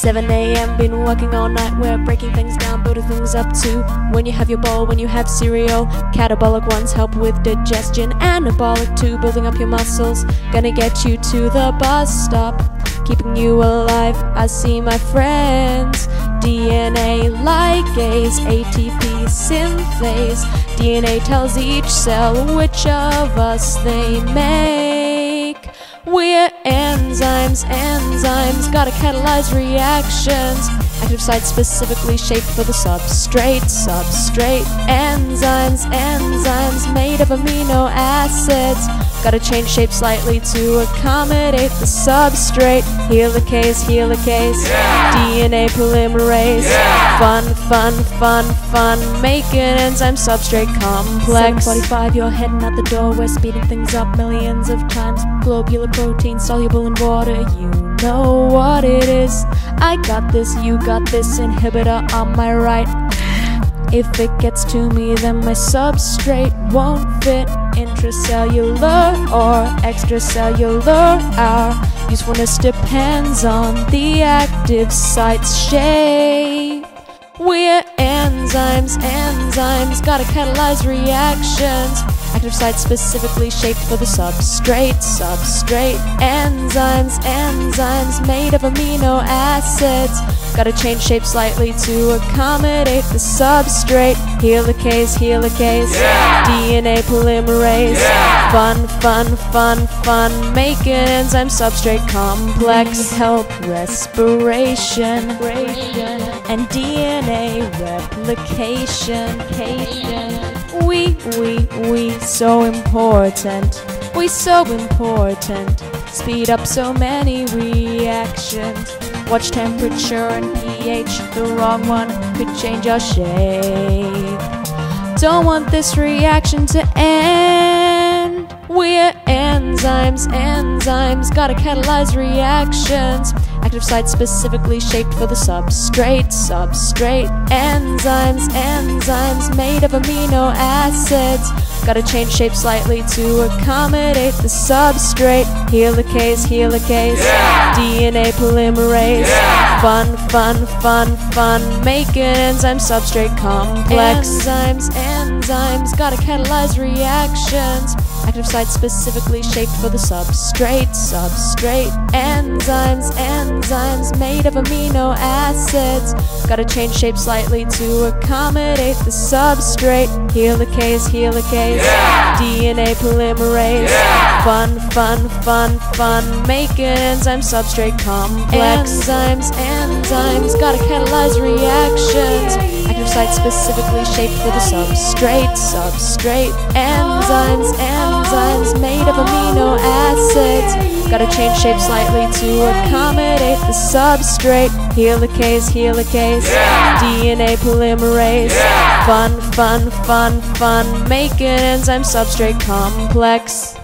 7 AM, been working all night, we're breaking things down, building things up too. When you have your bowl, when you have cereal, catabolic ones help with digestion, anabolic too, building up your muscles, gonna get you to the bus stop, keeping you alive. I see my friends, DNA ligase, ATP synthase, DNA tells each cell which of us they make. We're enzymes, enzymes, gotta catalyze reactions. Active sites specifically shaped for the substrate, substrate. Enzymes, enzymes, made of amino acids, gotta change shape slightly to accommodate the substrate. Helicase, helicase, yeah. DNA polymerase, yeah. Fun, fun, fun, fun, make an enzyme substrate complex. 7:45, you're heading out the door, we're speeding things up millions of times. Globular protein, soluble in water, you know what it is. I got this, you got this, inhibitor on my right. If it gets to me, then my substrate won't fit. Intracellular or extracellular, our usefulness depends on the active site's shape. We're enzymes, enzymes, gotta catalyze reactions. Active sites specifically shaped for the substrate, substrate. Enzymes, enzymes, made of amino acids, gotta change shape slightly to accommodate the substrate. Helicase, helicase, yeah. DNA polymerase, yeah. Fun, fun, fun, fun, make an enzyme substrate complex. Help respiration, and DNA replication. We so important, we so important, speed up so many reactions. Watch temperature and pH, the wrong one could change our shape. Don't want this reaction to end. We're enzymes, enzymes, gotta catalyze reactions. Active sites specifically shaped for the substrate, substrate. Enzymes, enzymes, made of amino acids, gotta change shape slightly to accommodate the substrate. Helicase, helicase, yeah. DNA polymerase, yeah. Fun, fun, fun, fun, make an enzyme substrate complex. Enzymes, enzymes, gotta catalyze reactions. Active sites specifically shaped for the substrate, substrate. Enzymes, enzymes, made of amino acids, gotta change shape slightly to accommodate the substrate. Helicase, helicase, yeah. DNA polymerase, yeah. Fun, fun, fun, fun, make an enzyme substrate complex. Enzymes, enzymes, gotta catalyze reactions. Active sites specifically shaped for the substrate, substrate. Enzymes, enzymes, made of amino acids, gotta change shape slightly to accommodate the substrate. Helicase, helicase, yeah. DNA polymerase, yeah. Fun, fun, fun, fun, make an enzyme substrate complex.